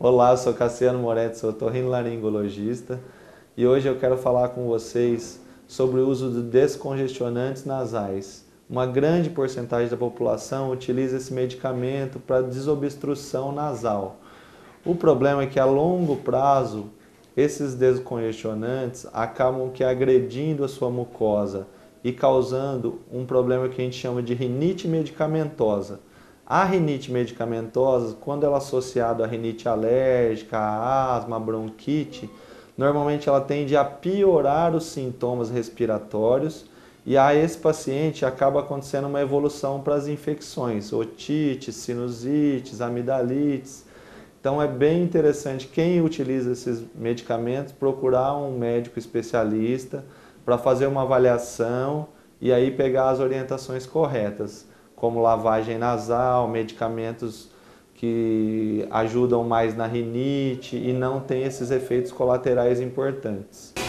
Olá, eu sou Cassiano Moretti, sou otorrinolaringologista e hoje eu quero falar com vocês sobre o uso de descongestionantes nasais. Uma grande porcentagem da população utiliza esse medicamento para desobstrução nasal. O problema é que a longo prazo esses descongestionantes acabam agredindo a sua mucosa e causando um problema que a gente chama de rinite medicamentosa. A rinite medicamentosa, quando ela é associada à rinite alérgica, à asma, à bronquite, normalmente ela tende a piorar os sintomas respiratórios e a esse paciente acaba acontecendo uma evolução para as infecções, otite, sinusites, amidalites. Então é bem interessante quem utiliza esses medicamentos procurar um médico especialista para fazer uma avaliação e aí pegar as orientações corretas, como lavagem nasal, medicamentos que ajudam mais na rinite e não tem esses efeitos colaterais importantes.